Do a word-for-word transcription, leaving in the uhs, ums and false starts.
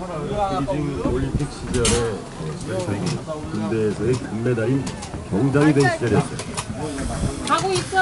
베이징 올림픽 시절에 저희 군대에서의 금메달인 경장이 된 시절이었어요. 가고 있어.